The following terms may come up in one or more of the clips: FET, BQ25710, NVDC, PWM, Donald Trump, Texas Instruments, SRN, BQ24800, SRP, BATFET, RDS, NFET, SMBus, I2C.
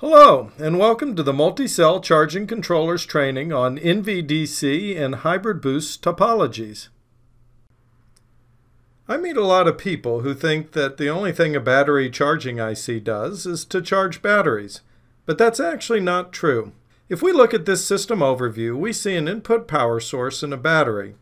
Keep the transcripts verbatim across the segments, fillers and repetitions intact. Hello, and welcome to the Multi-Cell Charging Controllers training on N V D C and Hybrid Boost Topologies. I meet a lot of people who think that the only thing a battery charging I C does is to charge batteries, but that's actually not true. If we look at this system overview, we see an input power source in a battery.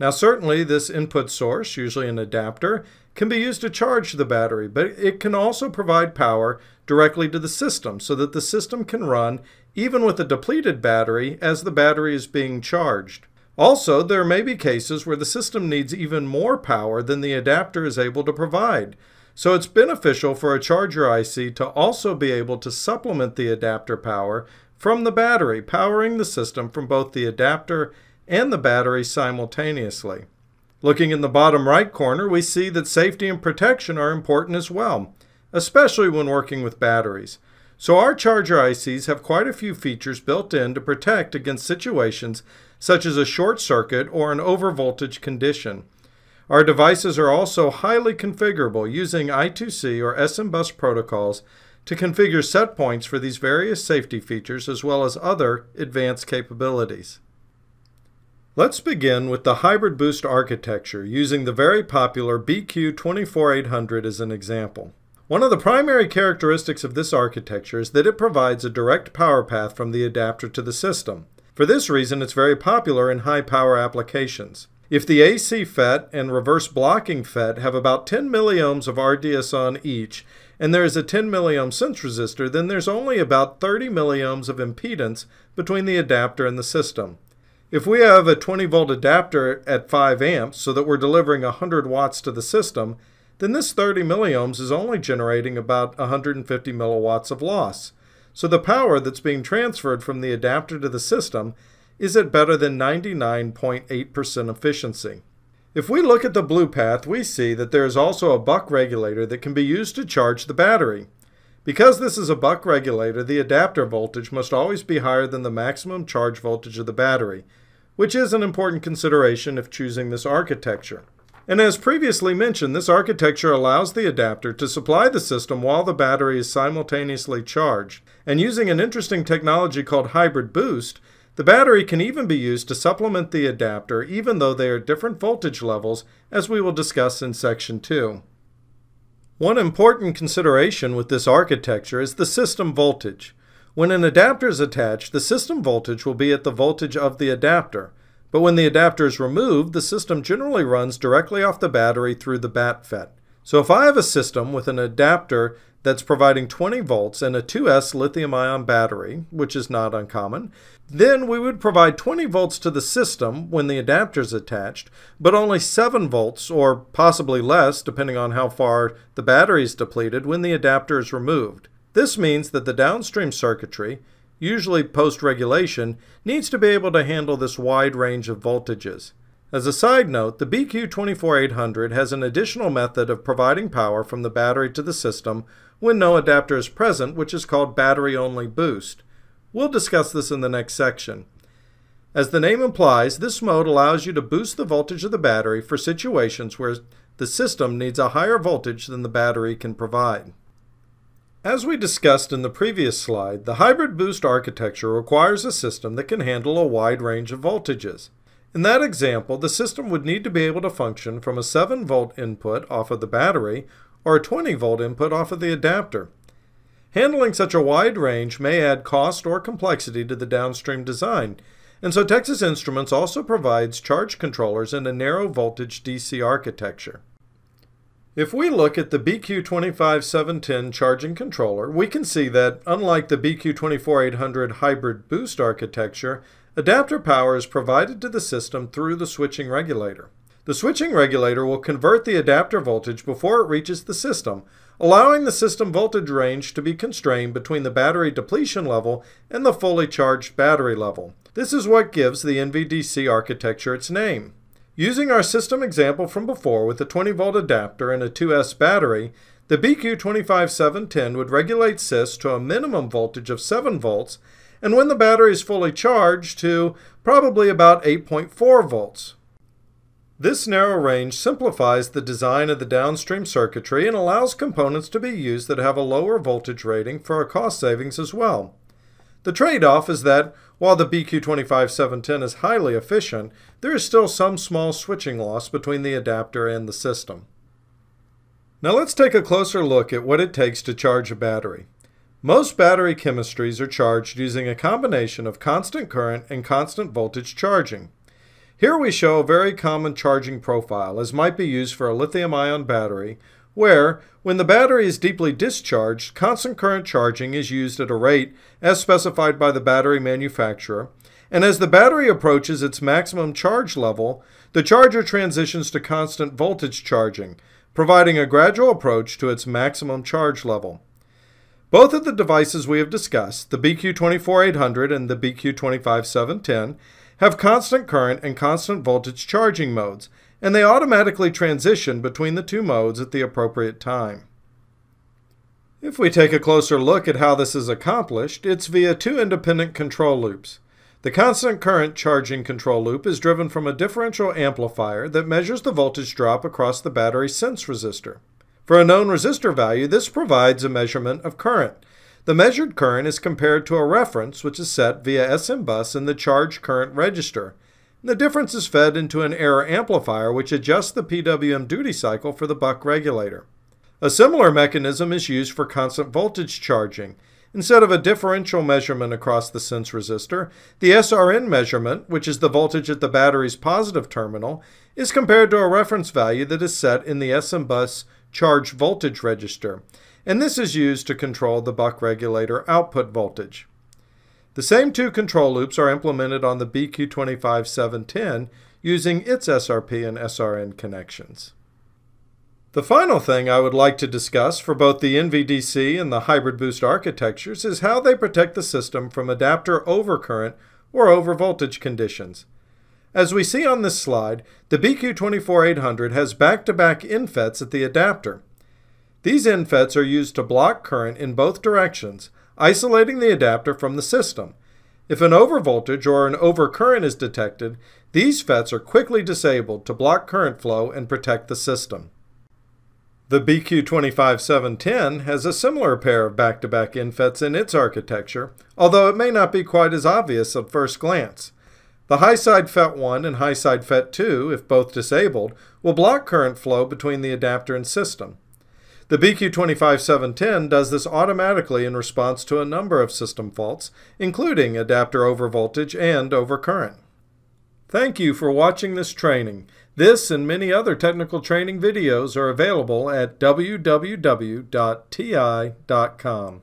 Now certainly this input source, usually an adapter, can be used to charge the battery, but it can also provide power directly to the system so that the system can run even with a depleted battery as the battery is being charged. Also, there may be cases where the system needs even more power than the adapter is able to provide. So it's beneficial for a charger I C to also be able to supplement the adapter power from the battery, powering the system from both the adapter and the battery simultaneously. Looking in the bottom right corner, we see that safety and protection are important as well, especially when working with batteries. So our charger I Cs have quite a few features built in to protect against situations such as a short circuit or an overvoltage condition. Our devices are also highly configurable using I two C or SMBus protocols to configure set points for these various safety features as well as other advanced capabilities. Let's begin with the hybrid boost architecture using the very popular B Q two four eight hundred as an example. One of the primary characteristics of this architecture is that it provides a direct power path from the adapter to the system. For this reason, it's very popular in high power applications. If the A C FET and reverse blocking FET have about ten milliohms of R D S on each, and there is a ten milliohm sense resistor, then there's only about thirty milliohms of impedance between the adapter and the system. If we have a twenty volt adapter at five amps so that we're delivering one hundred watts to the system, then this thirty milliohms is only generating about one hundred fifty milliwatts of loss. So the power that's being transferred from the adapter to the system is at better than ninety-nine point eight percent efficiency. If we look at the blue path, we see that there is also a buck regulator that can be used to charge the battery. Because this is a buck regulator, the adapter voltage must always be higher than the maximum charge voltage of the battery, which is an important consideration if choosing this architecture. And as previously mentioned, this architecture allows the adapter to supply the system while the battery is simultaneously charged. And using an interesting technology called hybrid boost, the battery can even be used to supplement the adapter even though they are different voltage levels, as we will discuss in section two. One important consideration with this architecture is the system voltage. When an adapter is attached, the system voltage will be at the voltage of the adapter. But when the adapter is removed, the system generally runs directly off the battery through the BATFET. So if I have a system with an adapter that's providing twenty volts and a two S lithium-ion battery, which is not uncommon, then we would provide twenty volts to the system when the adapter is attached, but only seven volts or possibly less depending on how far the battery is depleted when the adapter is removed. This means that the downstream circuitry, usually post-regulation, needs to be able to handle this wide range of voltages. As a side note, the B Q two four eight hundred has an additional method of providing power from the battery to the system when no adapter is present, which is called battery-only boost. We'll discuss this in the next section. As the name implies, this mode allows you to boost the voltage of the battery for situations where the system needs a higher voltage than the battery can provide. As we discussed in the previous slide, the hybrid boost architecture requires a system that can handle a wide range of voltages. In that example, the system would need to be able to function from a seven volt input off of the battery or a twenty volt input off of the adapter. Handling such a wide range may add cost or complexity to the downstream design, and so Texas Instruments also provides charge controllers in a narrow voltage D C architecture. If we look at the B Q two five seven one zero charging controller, we can see that, unlike the B Q two four eight hundred hybrid boost architecture, adapter power is provided to the system through the switching regulator. The switching regulator will convert the adapter voltage before it reaches the system, allowing the system voltage range to be constrained between the battery depletion level and the fully charged battery level. This is what gives the N V D C architecture its name. Using our system example from before with a twenty volt adapter and a two S battery, the B Q two five seven one zero would regulate sys to a minimum voltage of seven volts, and when the battery is fully charged to probably about eight point four volts. This narrow range simplifies the design of the downstream circuitry and allows components to be used that have a lower voltage rating for a cost savings as well. The trade-off is that, while the B Q two five seven one zero is highly efficient, there is still some small switching loss between the adapter and the system. Now let's take a closer look at what it takes to charge a battery. Most battery chemistries are charged using a combination of constant current and constant voltage charging. Here we show a very common charging profile, as might be used for a lithium-ion battery, where, when the battery is deeply discharged, constant current charging is used at a rate as specified by the battery manufacturer, and as the battery approaches its maximum charge level, the charger transitions to constant voltage charging, providing a gradual approach to its maximum charge level. Both of the devices we have discussed, the B Q two four eight hundred and the B Q two five seven one zero, have constant current and constant voltage charging modes, and they automatically transition between the two modes at the appropriate time. If we take a closer look at how this is accomplished, it's via two independent control loops. The constant current charging control loop is driven from a differential amplifier that measures the voltage drop across the battery sense resistor. For a known resistor value, this provides a measurement of current. The measured current is compared to a reference, which is set via SMBus in the charge current register. The difference is fed into an error amplifier, which adjusts the P W M duty cycle for the buck regulator. A similar mechanism is used for constant voltage charging. Instead of a differential measurement across the sense resistor, the S R N measurement, which is the voltage at the battery's positive terminal, is compared to a reference value that is set in the SMBus charge voltage register, and this is used to control the buck regulator output voltage. The same two control loops are implemented on the B Q two five seven one zero using its S R P and S R N connections. The final thing I would like to discuss for both the N V D C and the hybrid boost architectures is how they protect the system from adapter overcurrent or overvoltage conditions. As we see on this slide, the B Q two four eight hundred has back-to-back N FETs at the adapter. These N FETs are used to block current in both directions, isolating the adapter from the system. If an overvoltage or an overcurrent is detected, these F E Ts are quickly disabled to block current flow and protect the system. The B Q two five seven one zero has a similar pair of back-to-back N FETs in its architecture, although it may not be quite as obvious at first glance. The high-side F E T one and high-side F E T two, if both disabled, will block current flow between the adapter and system. The B Q two five seven one zero does this automatically in response to a number of system faults, including adapter overvoltage and overcurrent. Thank you for watching this training. This and many other technical training videos are available at w w w dot t i dot com.